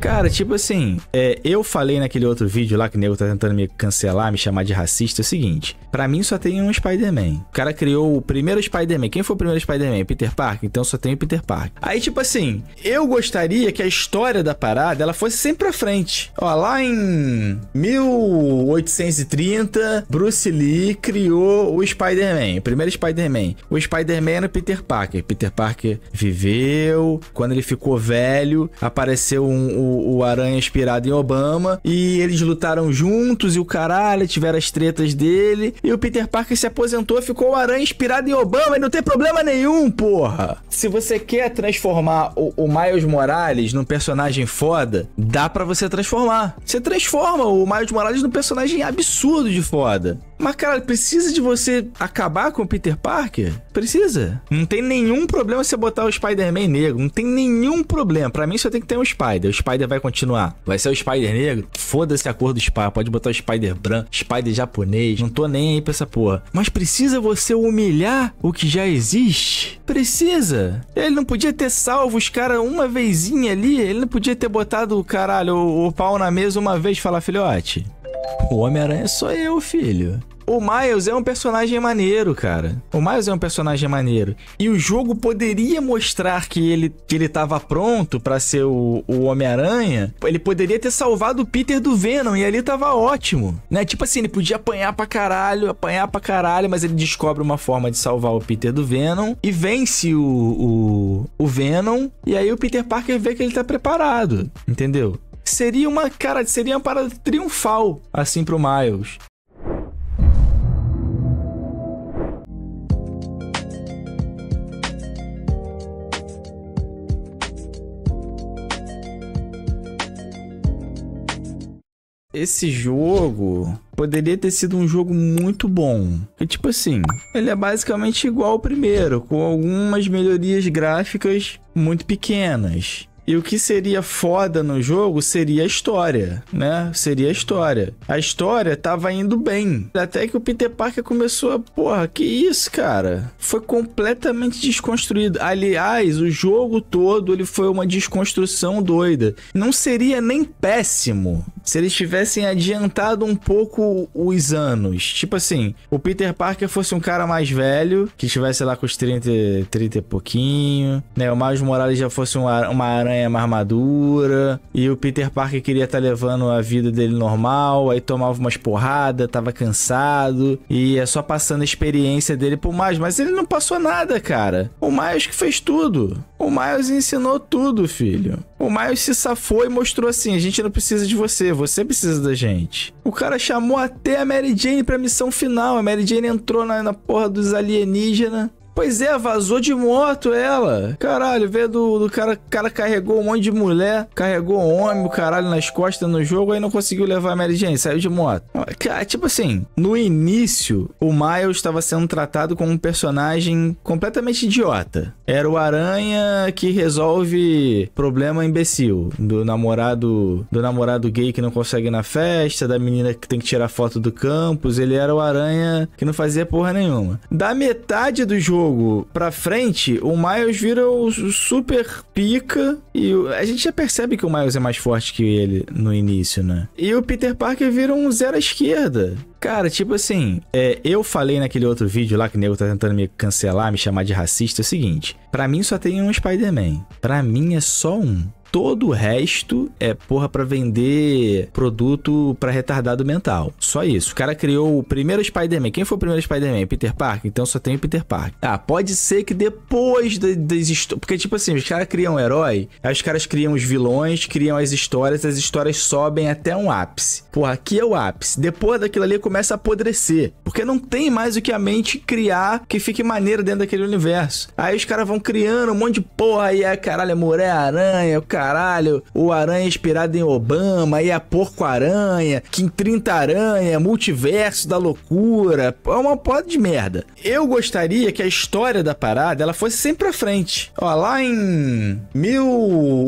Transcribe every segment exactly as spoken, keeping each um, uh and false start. Cara, tipo assim, é, eu falei naquele outro vídeo lá que o nego tá tentando me cancelar, me chamar de racista, é o seguinte, pra mim só tem um Spider-Man. O cara criou o primeiro Spider-Man. Quem foi o primeiro Spider-Man? Peter Parker? Então só tem o Peter Parker. Aí, tipo assim, eu gostaria que a história da parada, ela fosse sempre pra frente. Ó, lá em mil oitocentos e trinta, Bruce Lee criou o Spider-Man, o primeiro Spider-Man. O Spider-Man era o Peter Parker. Peter Parker viveu, quando ele ficou velho, apareceu um... um O, o Aranha inspirado em Obama, e eles lutaram juntos e o caralho, tiveram as tretas dele, e o Peter Parker se aposentou, ficou o Aranha inspirado em Obama e não tem problema nenhum, porra! Se você quer transformar o, o Miles Morales num personagem foda, dá pra você transformar. Você transforma o Miles Morales num personagem absurdo de foda. Mas, cara, precisa de você acabar com o Peter Parker? Precisa. Não tem nenhum problema você botar o Spider-Man negro. Não tem nenhum problema. Pra mim só tem que ter um Spider. O Spider vai continuar. Vai ser o Spider negro? Foda-se a cor do Spider. Pode botar o Spider branco, Spider japonês. Não tô nem aí pra essa porra. Mas precisa você humilhar o que já existe? Precisa. Ele não podia ter salvo os caras uma vezinha ali? Ele não podia ter botado, caralho, o, o pau na mesa uma vez e falar, filhote... O Homem-Aranha sou eu, filho. O Miles é um personagem maneiro, cara. O Miles é um personagem maneiro. E o jogo poderia mostrar que ele, que ele tava pronto pra ser o, o Homem-Aranha. Ele poderia ter salvado o Peter do Venom e ali tava ótimo, né? Tipo assim, ele podia apanhar pra caralho, apanhar pra caralho, mas ele descobre uma forma de salvar o Peter do Venom e vence o, o, o Venom. E aí o Peter Parker vê que ele tá preparado, entendeu? Seria uma, cara, seria uma parada triunfal, assim, pro Miles. Esse jogo poderia ter sido um jogo muito bom. E, tipo assim, ele é basicamente igual ao primeiro, com algumas melhorias gráficas muito pequenas. E o que seria foda no jogo seria a história, né? Seria a história. A história tava indo bem. Até que o Peter Parker começou a... Porra, que isso, cara? Foi completamente desconstruído. Aliás, o jogo todo ele foi uma desconstrução doida. Não seria nem péssimo se eles tivessem adiantado um pouco os anos. Tipo assim, o Peter Parker fosse um cara mais velho, que estivesse lá com os trinta, trinta e pouquinho, né? O Miles Morales já fosse uma, uma aranha mais madura, e o Peter Parker queria estar tá levando a vida dele normal, aí tomava umas porradas, tava cansado, e é só passando a experiência dele pro Miles, mas ele não passou nada, cara. O Miles que fez tudo. O Miles ensinou tudo, filho. O Miles se safou e mostrou assim, a gente não precisa de você, você precisa da gente. O cara chamou até a Mary Jane pra missão final, a Mary Jane entrou na, na porra dos alienígenas. Pois é, vazou de moto ela. Caralho, veio do, do cara... O cara carregou um monte de mulher, carregou homem, o caralho, nas costas no jogo, aí não conseguiu levar a Mary Jane, saiu de moto. Tipo assim, no início, o Miles estava sendo tratado como um personagem completamente idiota. Era o Aranha que resolve problema imbecil. Do namorado... Do namorado gay que não consegue ir na festa, da menina que tem que tirar foto do campus. Ele era o Aranha que não fazia porra nenhuma. Da metade do jogo pra frente, o Miles vira o super pica, e a gente já percebe que o Miles é mais forte que ele no início, né? E o Peter Parker vira um zero à esquerda. Cara, tipo assim, é, eu falei naquele outro vídeo lá que o nego tá tentando me cancelar, me chamar de racista, é o seguinte, pra mim só tem um Spider-Man, pra mim é só um. Todo o resto é porra pra vender produto pra retardado mental. Só isso. O cara criou o primeiro Spider-Man. Quem foi o primeiro Spider-Man? Peter Parker? Então só tem o Peter Parker. Ah, pode ser que depois das histórias... Porque, tipo assim, os caras criam um herói, aí os caras criam os vilões, criam as histórias, as histórias sobem até um ápice. Porra, aqui é o ápice. Depois daquilo ali começa a apodrecer. Porque não tem mais o que a mente criar que fique maneiro dentro daquele universo. Aí os caras vão criando um monte de porra, e é caralho, é Mulher-Aranha, o cara... Caralho, o Aranha inspirado em Obama, e a Porco-Aranha, Kim trinta Aranha, Multiverso da Loucura, é uma porra de merda. Eu gostaria que a história da parada, ela fosse sempre pra frente. Ó, lá em mil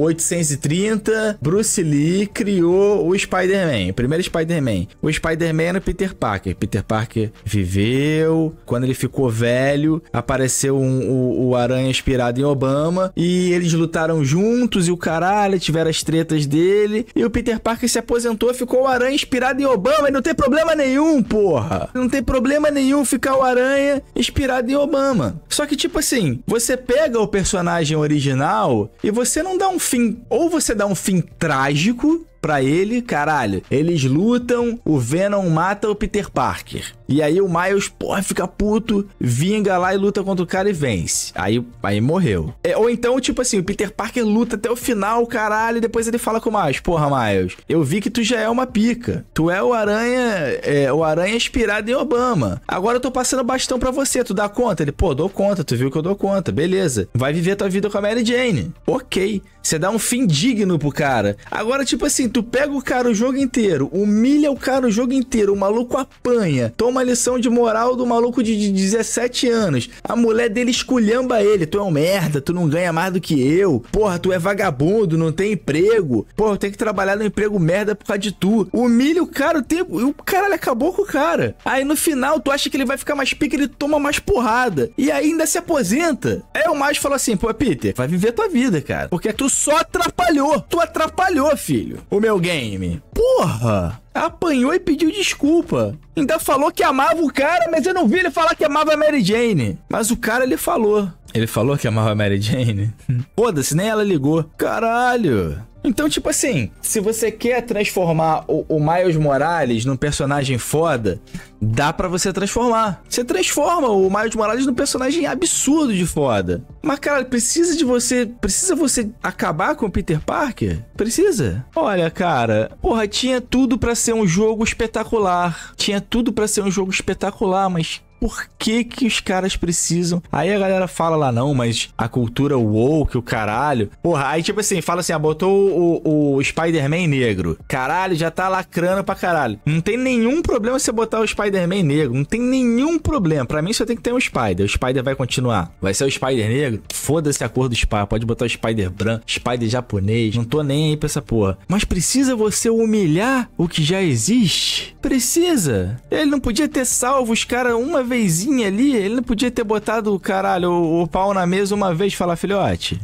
oitocentos e trinta, Bruce Lee criou o Spider-Man, o primeiro Spider-Man. O Spider-Man era o Peter Parker. Peter Parker viveu, quando ele ficou velho, apareceu um, o, o Aranha inspirado em Obama, e eles lutaram juntos, e o cara caralho, tiveram as tretas dele. E o Peter Parker se aposentou, ficou o Aranha inspirado em Obama. E não tem problema nenhum, porra. Não tem problema nenhum ficar o Aranha inspirado em Obama. Só que, tipo assim, você pega o personagem original e você não dá um fim... Ou você dá um fim trágico... Pra ele, caralho, eles lutam, o Venom mata o Peter Parker. E aí o Miles, porra, fica puto, vinga lá e luta contra o cara e vence. Aí, aí morreu. É, ou então, tipo assim, o Peter Parker luta até o final, caralho, e depois ele fala com o Miles. Porra, Miles, eu vi que tu já é uma pica. Tu é o Aranha, é, o Aranha inspirado em Obama. Agora eu tô passando bastão pra você, tu dá conta? Ele, pô, dou conta, tu viu que eu dou conta, beleza. Vai viver tua vida com a Mary Jane. Ok, você dá um fim digno pro cara. Agora, tipo assim, tu pega o cara o jogo inteiro, humilha o cara o jogo inteiro, o maluco apanha, toma a lição de moral do maluco de dezessete anos, a mulher dele esculhamba ele, tu é um merda, tu não ganha mais do que eu, porra, tu é vagabundo, não tem emprego, porra, eu tenho que trabalhar no emprego merda por causa de tu, humilha o cara o tempo, e o caralho acabou com o cara, aí no final tu acha que ele vai ficar mais pica, ele toma mais porrada, e ainda se aposenta. Aí o Miles fala assim, pô, Peter, vai viver tua vida, cara, porque tu só atrapalhou, tu atrapalhou, filho, o meu game. Porra! Apanhou e pediu desculpa. Ainda falou que amava o cara, mas eu não vi ele falar que amava a Mary Jane. Mas o cara, ele falou. Ele falou que amava a Mary Jane? Foda-se, nem ela ligou. Caralho! Então, tipo assim, se você quer transformar o, o Miles Morales num personagem foda, dá pra você transformar. Você transforma o Miles Morales num personagem absurdo de foda. Mas, cara, precisa de você... Precisa você acabar com o Peter Parker? Precisa? Olha, cara, porra, tinha tudo pra ser um jogo espetacular. Tinha tudo pra ser um jogo espetacular, mas... Por que que os caras precisam? Aí a galera fala lá, não, mas a cultura woke, o caralho. Porra, aí tipo assim, fala assim, ah, botou o, o Spider-Man negro. Caralho, já tá lacrando pra caralho. Não tem nenhum problema você botar o Spider-Man negro. Não tem nenhum problema. Pra mim só tem que ter um Spider. O Spider vai continuar. Vai ser o Spider negro? Foda-se a cor do Spider. Pode botar o Spider branco, Spider japonês. Não tô nem aí pra essa porra. Mas precisa você humilhar o que já existe? Precisa. Ele não podia ter salvo os caras uma vezinha ali, ele não podia ter botado, caralho, o, o pau na mesa uma vez e falar, filhote,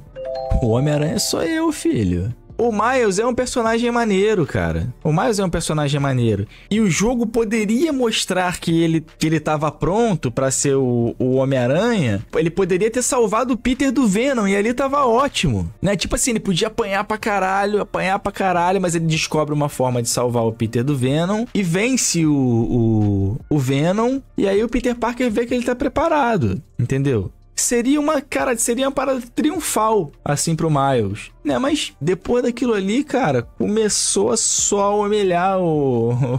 o Homem-Aranha sou eu, filho. O Miles é um personagem maneiro, cara. O Miles é um personagem maneiro. E o jogo poderia mostrar que ele, que ele tava pronto pra ser o, o Homem-Aranha. Ele poderia ter salvado o Peter do Venom e ali tava ótimo, né? Tipo assim, ele podia apanhar pra caralho, apanhar pra caralho, mas ele descobre uma forma de salvar o Peter do Venom e vence o, o, o Venom. E aí o Peter Parker vê que ele tá preparado, entendeu? Seria uma, cara, seria uma parada triunfal, assim, pro Miles, né? Mas depois daquilo ali, cara, começou a só humilhar o...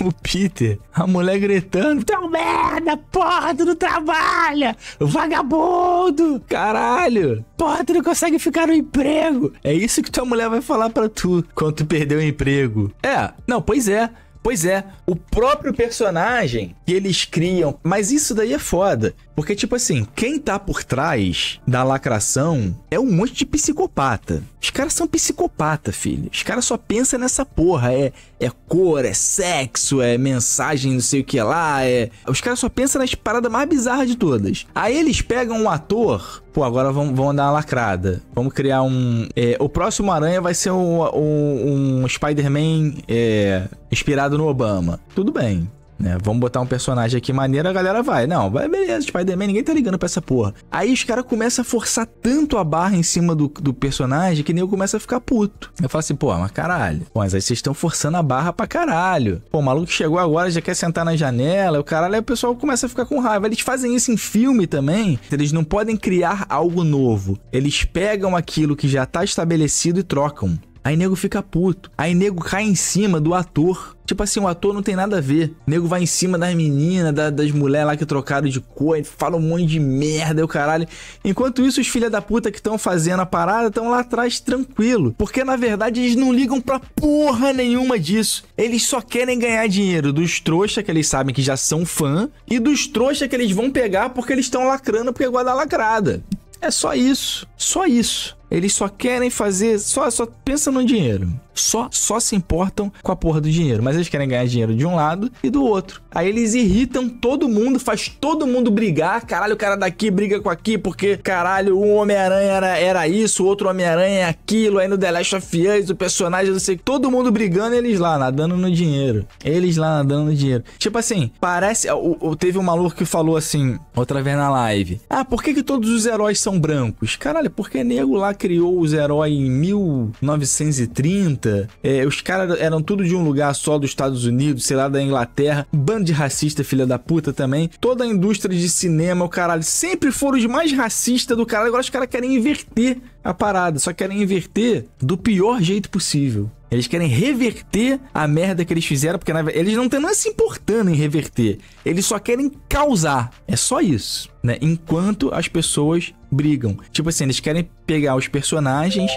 o Peter. A mulher gritando, tu é um merda, porra, tu não trabalha, vagabundo, caralho, porra, tu não consegue ficar no emprego. É isso que tua mulher vai falar pra tu quando tu perder o emprego. É, não, pois é. Pois é, o próprio personagem que eles criam. Mas isso daí é foda. Porque, tipo assim, quem tá por trás da lacração é um monte de psicopata. Os caras são psicopata, filho. Os caras só pensam nessa porra. É, é cor, é sexo, é mensagem não sei o que lá. É... Os caras só pensam nas paradas mais bizarras de todas. Aí eles pegam um ator... Pô, agora vamos, vamos dar uma lacrada. Vamos criar um... É, o próximo Aranha vai ser um, um, um Spider-Man é, inspirado no Obama. Tudo bem, né? Vamos botar um personagem aqui maneiro, a galera vai. Não, vai, beleza, Spider-Man, ninguém tá ligando pra essa porra. Aí os caras começam a forçar tanto a barra em cima do, do personagem que nem eu começo a ficar puto. Eu falo assim, pô, mas caralho. Pô, mas aí vocês estão forçando a barra pra caralho. Pô, o maluco chegou agora, já quer sentar na janela, o caralho, aí o pessoal começa a ficar com raiva. Eles fazem isso em filme também. Eles não podem criar algo novo. Eles pegam aquilo que já tá estabelecido e trocam. Aí nego fica puto. Aí nego cai em cima do ator. Tipo assim, o ator não tem nada a ver. O nego vai em cima das meninas, da, das mulheres lá que trocaram de cor, fala um monte de merda, o caralho. Enquanto isso, os filha da puta que estão fazendo a parada estão lá atrás tranquilo. Porque, na verdade, eles não ligam pra porra nenhuma disso. Eles só querem ganhar dinheiro dos trouxa, que eles sabem que já são fã, e dos trouxa que eles vão pegar porque eles estão lacrando, porque é guarda lacrada. É só isso. Só isso. Eles só querem fazer, só, só pensam no dinheiro. só, só se importam com a porra do dinheiro. Mas eles querem ganhar dinheiro de um lado e do outro. Aí eles irritam todo mundo, faz todo mundo brigar. Caralho, o cara daqui briga com aqui porque, caralho, um Homem-Aranha era, era isso, o outro Homem-Aranha é aquilo. Aí no The Last of Us, o personagem, não sei, todo mundo brigando e eles lá, nadando no dinheiro. Eles lá nadando no dinheiro. Tipo assim, parece... O, o, teve um maluco que falou assim, outra vez na live. Ah, por que que todos os heróis são brancos? Caralho, porque nego lá criou os heróis em mil novecentos e trinta. É, os caras eram tudo de um lugar só, dos Estados Unidos, sei lá, da Inglaterra. Bando de racista, filha da puta também. Toda a indústria de cinema, o caralho, sempre foram os mais racistas do caralho. Agora os caras querem inverter a parada. Só querem inverter do pior jeito possível. Eles querem reverter a merda que eles fizeram, porque na verdade, eles não estão se importando em reverter. Eles só querem causar. É só isso, né? Enquanto as pessoas brigam. Tipo assim, eles querem pegar os personagens,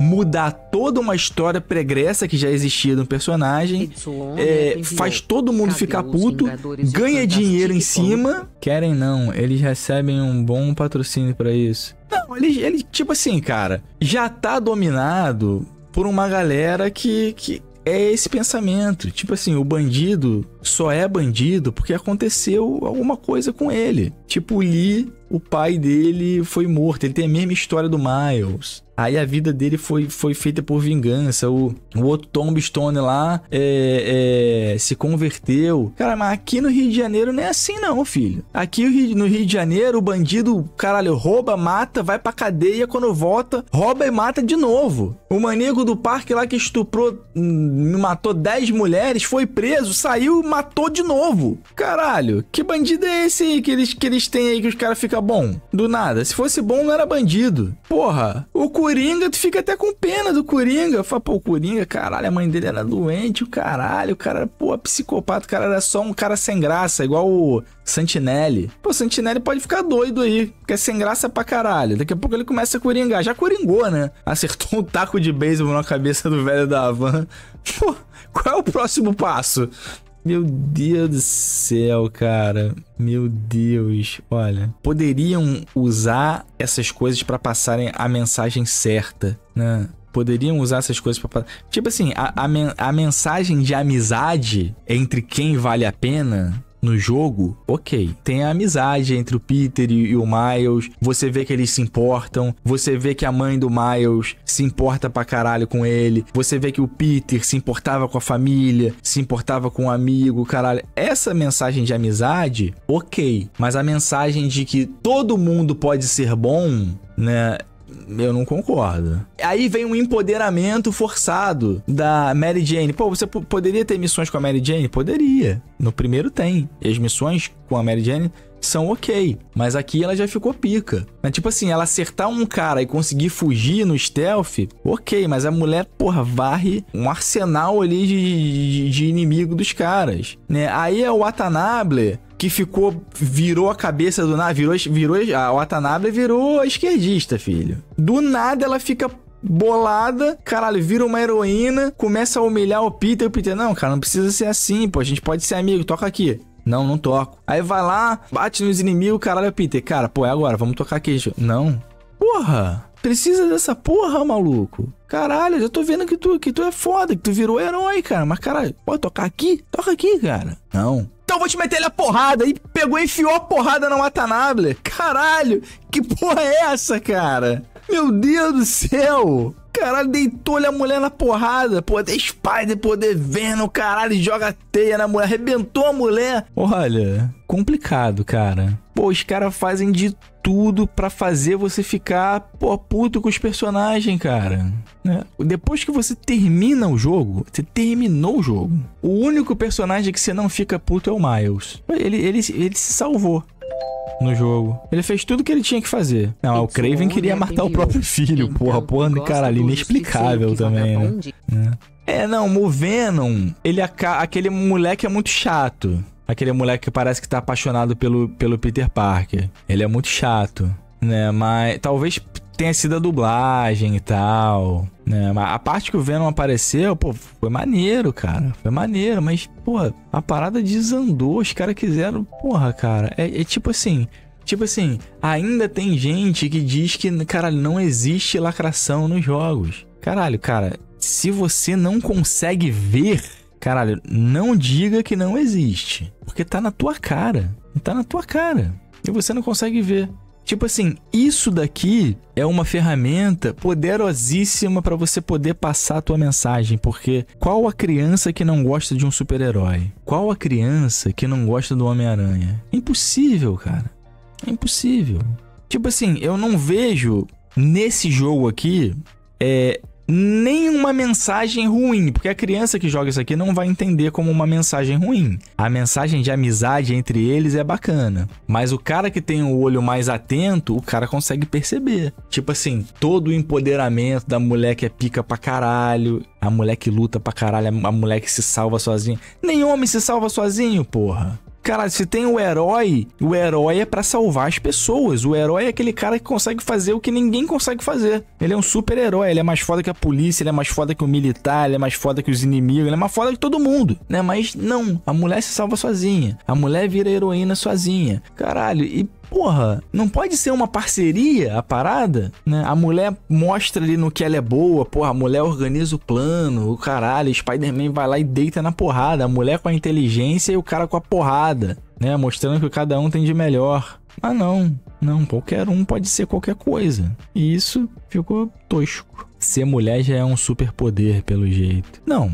mudar toda uma história pregressa que já existia de um personagem, é, faz todo mundo ficar puto, ganha dinheiro em cima. Querem não, eles recebem um bom patrocínio pra isso. Não, eles, eles tipo assim, cara, já tá dominado por uma galera que, que é esse pensamento. Tipo assim, o bandido só é bandido porque aconteceu alguma coisa com ele. Tipo, o Lee, o pai dele foi morto. Ele tem a mesma história do Miles. Aí a vida dele foi, foi feita por vingança. O, o outro Tombstone lá é, é, se converteu. Cara, mas aqui no Rio de Janeiro não é assim não, filho. Aqui no Rio de Janeiro, o bandido, caralho, rouba, mata, vai pra cadeia. Quando volta, rouba e mata de novo. O maníaco do parque lá que estuprou, matou dez mulheres, foi preso, saiu, matou de novo. Caralho, que bandido é esse aí que eles, que eles têm aí que os caras ficam bom? Do nada. Se fosse bom, não era bandido. Porra, o cu Coringa, tu fica até com pena do Coringa. Fala, pô, o Coringa, caralho, a mãe dele era doente, o caralho, o cara, pô, psicopata, o cara era só um cara sem graça, igual o Santinelli. Pô, o Santinelli pode ficar doido aí, porque é sem graça pra caralho. Daqui a pouco ele começa a coringar. Já coringou, né? Acertou um taco de beisebol na cabeça do velho da Havan. Pô, qual é o próximo passo? Meu Deus do céu, cara. Meu Deus. Olha, poderiam usar essas coisas para passarem a mensagem certa, né? Poderiam usar essas coisas para... Tipo assim, a, a, men a mensagem de amizade entre quem vale a pena... No jogo, ok. Tem a amizade entre o Peter e, e o Miles. Você vê que eles se importam. Você vê que a mãe do Miles se importa pra caralho com ele. Você vê que o Peter se importava com a família, se importava com o um amigo, caralho. Essa mensagem de amizade, ok. Mas a mensagem de que todo mundo pode ser bom, né? Eu não concordo. Aí vem um empoderamento forçado da Mary Jane. Pô, você poderia ter missões com a Mary Jane? Poderia. No primeiro tem. E as missões com a Mary Jane são ok. Mas aqui ela já ficou pica. Mas, tipo assim, ela acertar um cara e conseguir fugir no stealth, ok. Mas a mulher, porra, varre um arsenal ali de, de, de inimigo dos caras, né? Aí é o Watanabe... que ficou, virou a cabeça do nada, virou, virou, a Watanabe virou esquerdista, filho. Do nada ela fica bolada, caralho, vira uma heroína, começa a humilhar o Peter, o Peter, não, cara, não precisa ser assim, pô, a gente pode ser amigo, toca aqui. Não, não toco. Aí vai lá, bate nos inimigos, caralho, Peter, cara, pô, é agora, vamos tocar aqui. Não. Porra, precisa dessa porra, maluco. Caralho, eu já tô vendo que tu, que tu é foda, que tu virou herói, cara, mas caralho, pode tocar aqui? Toca aqui, cara. Não. Então vou te meter ele a porrada. E pegou e enfiou a porrada na Watanabe. Caralho, que porra é essa, cara? Meu Deus do céu. Caralho, deitou-lhe a mulher na porrada. Poder Spider, poder Venom, caralho, joga teia na mulher. Arrebentou a mulher. Olha, complicado, cara. Pô, os caras fazem de tudo pra fazer você ficar, pô, puto com os personagens, cara. Né? Depois que você termina o jogo, você terminou o jogo, o único personagem que você não fica puto é o Miles. Ele, ele, ele se salvou no jogo. Ele fez tudo que ele tinha que fazer. Não, o Kraven queria matar o próprio filho, porra, porra, caralho, inexplicável também, né? É, não, o Venom, ele, aquele moleque é muito chato. Aquele moleque que parece que tá apaixonado pelo, pelo Peter Parker. Ele é muito chato, né? Mas talvez tenha sido a dublagem e tal, né? Mas a parte que o Venom apareceu, pô, foi maneiro, cara. Foi maneiro, mas, pô, a parada desandou. Os caras quiseram... Porra, cara, é, é tipo assim... Tipo assim, ainda tem gente que diz que, caralho, não existe lacração nos jogos. Caralho, cara... se você não consegue ver, caralho, não diga que não existe. Porque tá na tua cara. Tá na tua cara. E você não consegue ver. Tipo assim, isso daqui é uma ferramenta poderosíssima para você poder passar a tua mensagem, porque qual a criança que não gosta de um super-herói? Qual a criança que não gosta do Homem-Aranha? É impossível, cara. É impossível. Tipo assim, eu não vejo nesse jogo aqui é, nenhuma mensagem ruim, porque a criança que joga isso aqui não vai entender como uma mensagem ruim. A mensagem de amizade entre eles é bacana, mas o cara que tem o olho mais atento, o cara consegue perceber. Tipo assim, todo o empoderamento da mulher que é pica pra caralho, a mulher que luta pra caralho, a mulher que se salva sozinha. Nem homem se salva sozinho, porra. Cara, se tem o herói, o herói é pra salvar as pessoas. O herói é aquele cara que consegue fazer o que ninguém consegue fazer. Ele é um super-herói, ele é mais foda que a polícia, ele é mais foda que o militar, ele é mais foda que os inimigos, ele é mais foda que todo mundo, né? Mas não, a mulher se salva sozinha. A mulher vira heroína sozinha. Caralho, e... porra, não pode ser uma parceria a parada, né? A mulher mostra ali no que ela é boa, porra, a mulher organiza o plano, o caralho, Spider-Man vai lá e deita na porrada, a mulher com a inteligência e o cara com a porrada, né? Mostrando que cada um tem de melhor. Mas não, não, qualquer um pode ser qualquer coisa. E isso ficou tosco. Ser mulher já é um superpoder, pelo jeito. Não...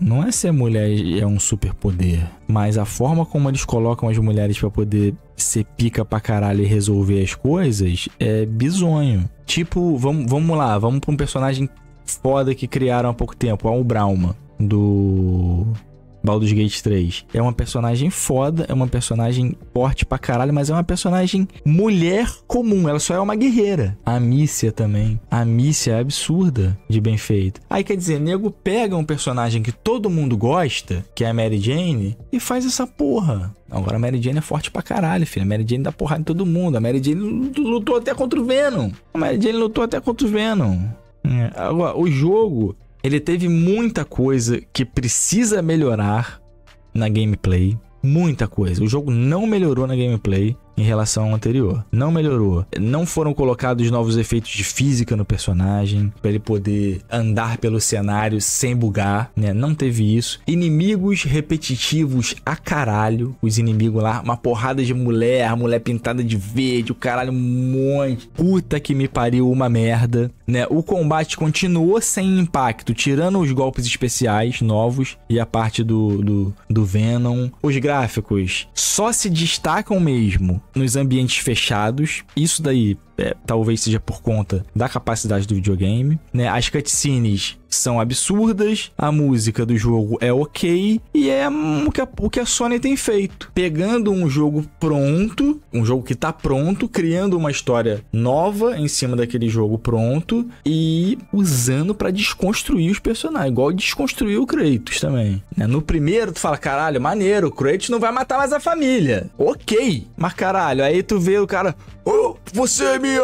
não é ser mulher é um superpoder, mas a forma como eles colocam as mulheres pra poder ser pica pra caralho e resolver as coisas é bizonho. Tipo, vamos, vamos lá, vamos pra um personagem foda que criaram há pouco tempo, o Brauma, do Baldur's Gate três. É uma personagem foda, é uma personagem forte pra caralho, mas é uma personagem mulher comum, ela só é uma guerreira. A Mícia também. A Mícia é absurda de bem feita. Aí quer dizer, nego pega um personagem que todo mundo gosta, que é a Mary Jane, e faz essa porra. Agora a Mary Jane é forte pra caralho, filho. A Mary Jane dá porrada em todo mundo. A Mary Jane lutou até contra o Venom. A Mary Jane lutou até contra o Venom. É. Agora, o jogo... ele teve muita coisa que precisa melhorar na gameplay. Muita coisa. O jogo não melhorou na gameplay em relação ao anterior. Não melhorou. Não foram colocados novos efeitos de física no personagem, para ele poder andar pelo cenário sem bugar, né? Não teve isso. Inimigos repetitivos a caralho. Os inimigos lá, uma porrada de mulher, mulher pintada de verde, o caralho, um monte. Puta que me pariu, uma merda, né? O combate continuou sem impacto, tirando os golpes especiais novos e a parte do, do, do Venom. Os gráficos só se destacam mesmo nos ambientes fechados. Isso daí é, talvez seja por conta da capacidade do videogame, né? As cutscenes são absurdas, a música do jogo é ok, e é o que, a, o que a Sony tem feito, pegando um jogo pronto, um jogo que tá pronto, criando uma história nova em cima daquele jogo pronto e usando pra desconstruir os personagens, igual desconstruir o Kratos também, né? No primeiro tu fala, caralho, maneiro, o Kratos não vai matar mais a família, ok, mas caralho, aí tu vê o cara, oh, você é minha,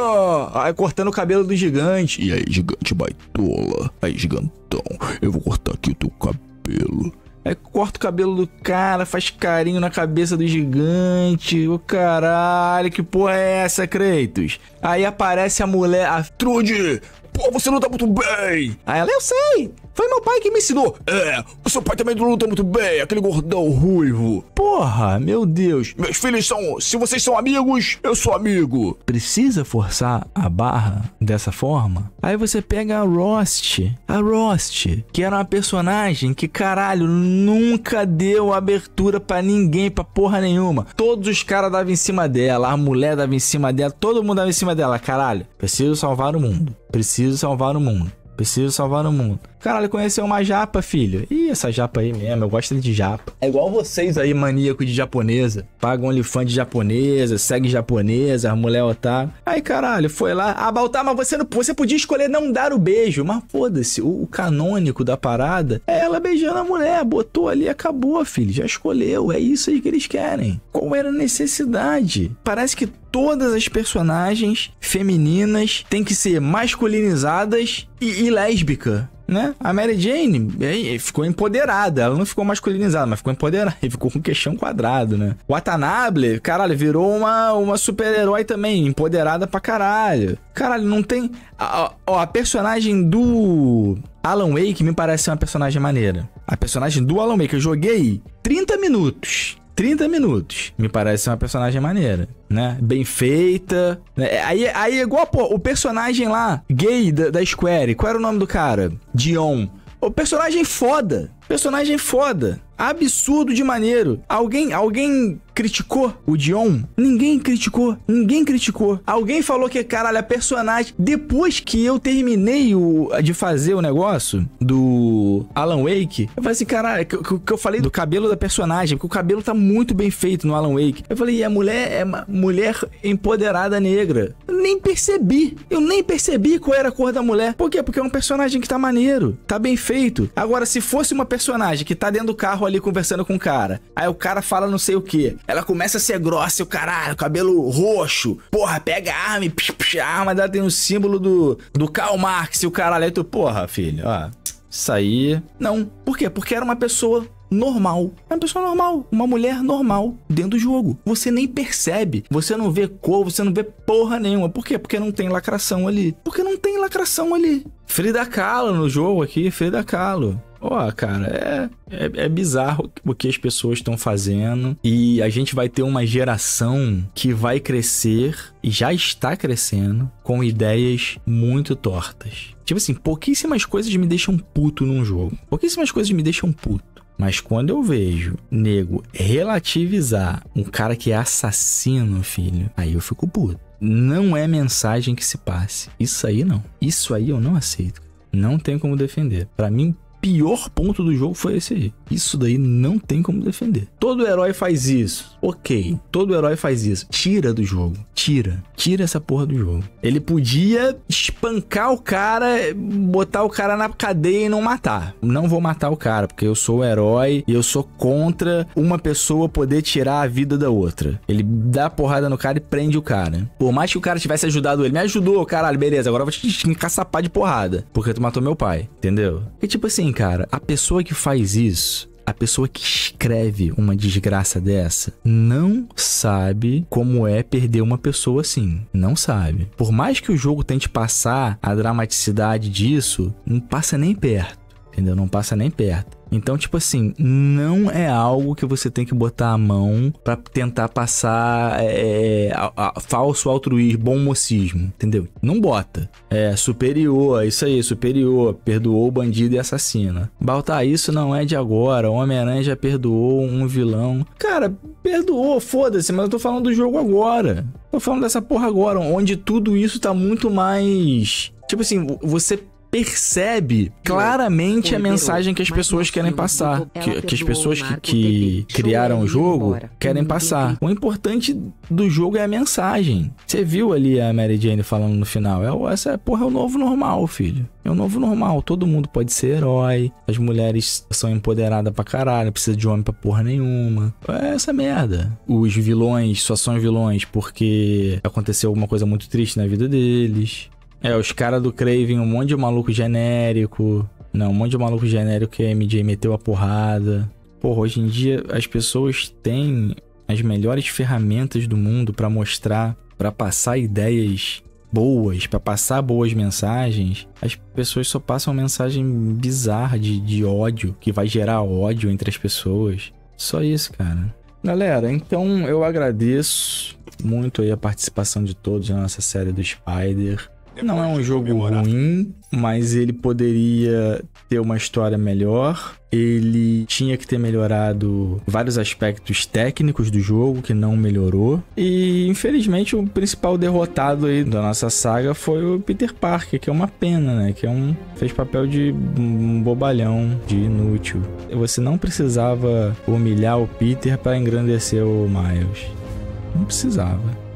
aí cortando o cabelo do gigante, e aí gigante baitola, aí gigante, então, eu vou cortar aqui o teu cabelo. Aí corta o cabelo do cara, faz carinho na cabeça do gigante. Ô caralho, que porra é essa, Kratos? Aí aparece a mulher, a Trude. Pô, você luta muito bem. Aí ela, eu sei, foi meu pai que me ensinou. É, o seu pai também luta muito bem, aquele gordão ruivo. Porra, meu Deus. Meus filhos são, se vocês são amigos, eu sou amigo. Precisa forçar a barra dessa forma? Aí você pega a Rost. A Rost, que era uma personagem que, caralho, nunca deu abertura pra ninguém, pra porra nenhuma. Todos os caras davam em cima dela, a mulher dava em cima dela, todo mundo dava em cima dela. Caralho, preciso salvar o mundo. Preciso salvar o mundo. Preciso salvar o mundo. Caralho, conheceu uma japa, filho. Ih, essa japa aí mesmo. Eu gosto de japa. É igual vocês aí, maníaco de japonesa. Paga um OnlyFans de japonesa, segue japonesa, a mulher otário. Aí, caralho, foi lá. Ah, Baltar, mas você, não, você podia escolher não dar o beijo. Mas foda-se, o, o canônico da parada é ela beijando a mulher. Botou ali, acabou, filho. Já escolheu. É isso aí que eles querem. Qual era a necessidade? Parece que todas as personagens femininas têm que ser masculinizadas e, e lésbica, né? A Mary Jane é, ficou empoderada. Ela não ficou masculinizada, mas ficou empoderada. E ficou com o queixão quadrado, né? O Watanabe, caralho, virou uma, uma super-herói também. Empoderada pra caralho. Caralho, não tem... Ó, a, a, a personagem do... Alan Wake me parece ser uma personagem maneira. A personagem do Alan Wake eu joguei trinta minutos. trinta minutos. Me parece ser uma personagem maneira, né? Bem feita. Aí, aí é igual, pô, o personagem lá, gay da, da Square. Qual era o nome do cara? Dion. O personagem foda. Personagem foda. Absurdo de maneiro. Alguém, alguém criticou o Dion? Ninguém criticou. Ninguém criticou. Alguém falou que, caralho, a personagem... Depois que eu terminei o, de fazer o negócio do Alan Wake, eu falei assim, caralho, que, que, que eu falei do cabelo da personagem, porque o cabelo tá muito bem feito no Alan Wake. Eu falei, e a mulher é uma mulher empoderada negra. Eu nem percebi. Eu nem percebi qual era a cor da mulher. Por quê? Porque é um personagem que tá maneiro. Tá bem feito. Agora, se fosse uma personagem que tá dentro do carro ali conversando com o cara, aí o cara fala não sei o que, ela começa a ser grossa e o caralho, cabelo roxo, porra, pega a arma e psh, psh, a arma dela tem um símbolo do, do Karl Marx e o caralho, aí tu, porra, filho, ó, isso aí, não, por quê? Porque era uma pessoa normal, é uma pessoa normal, uma mulher normal dentro do jogo, você nem percebe, você não vê cor, você não vê porra nenhuma, por quê? Porque não tem lacração ali, porque não tem lacração ali, Frida Kahlo no jogo aqui, Frida Kahlo. Ó, oh, cara, é, é, é bizarro o que as pessoas estão fazendo. E a gente vai ter uma geração que vai crescer, e já está crescendo, com ideias muito tortas. Tipo assim, pouquíssimas coisas me deixam puto num jogo. Pouquíssimas coisas me deixam puto. Mas quando eu vejo, nego, relativizar um cara que é assassino, filho, aí eu fico puto. Não é mensagem que se passe. Isso aí não. Isso aí eu não aceito. Não tem como defender. Pra mim, pior ponto do jogo foi esse aí. Isso daí não tem como defender. Todo herói faz isso. Ok. Todo herói faz isso. Tira do jogo. Tira. Tira essa porra do jogo. Ele podia espancar o cara, botar o cara na cadeia e não matar. Não vou matar o cara, porque eu sou o herói e eu sou contra uma pessoa poder tirar a vida da outra. Ele dá a porrada no cara e prende o cara. Por mais que o cara tivesse ajudado ele. Me ajudou, caralho, beleza. Agora eu vou te encaçapar de porrada, porque tu matou meu pai. Entendeu? É tipo assim, cara, a pessoa que faz isso, a pessoa que escreve uma desgraça dessa, não sabe como é perder uma pessoa assim. Não sabe. Por mais que o jogo tente passar a dramaticidade disso, não passa nem perto. Entendeu? Não passa nem perto. Então, tipo assim, não é algo que você tem que botar a mão pra tentar passar é, a, a, falso altruísmo, bom mocismo, entendeu? Não bota. É superior, isso aí, superior, perdoou o bandido e assassina. Baltar, isso não é de agora, o Homem-Aranha já perdoou um vilão. Cara, perdoou, foda-se, mas eu tô falando do jogo agora. Tô falando dessa porra agora, onde tudo isso tá muito mais... Tipo assim, você... percebe claramente a mensagem que as pessoas querem passar, que, que as pessoas que, que criaram o jogo querem passar. O importante do jogo é a mensagem. Você viu ali a Mary Jane falando no final, é, essa porra é o novo normal, filho. É o novo normal, todo mundo pode ser herói, as mulheres são empoderadas pra caralho, não precisa de homem pra porra nenhuma. É essa merda. Os vilões só são vilões porque aconteceu alguma coisa muito triste na vida deles. É, os caras do Kraven, um monte de maluco genérico. Não, um monte de maluco genérico que a M J meteu a porrada. Porra, hoje em dia as pessoas têm as melhores ferramentas do mundo pra mostrar, pra passar ideias boas, pra passar boas mensagens. As pessoas só passam mensagem bizarra de, de ódio, que vai gerar ódio entre as pessoas. Só isso, cara. Galera, então eu agradeço muito aí a participação de todos na nossa série do Spider. Não é um jogo ruim, mas ele poderia ter uma história melhor. Ele tinha que ter melhorado vários aspectos técnicos do jogo, que não melhorou. E, infelizmente, o principal derrotado aí da nossa saga foi o Peter Parker, que é uma pena, né? Que é um... fez papel de um bobalhão, de inútil. Você não precisava humilhar o Peter para engrandecer o Miles. Não precisava.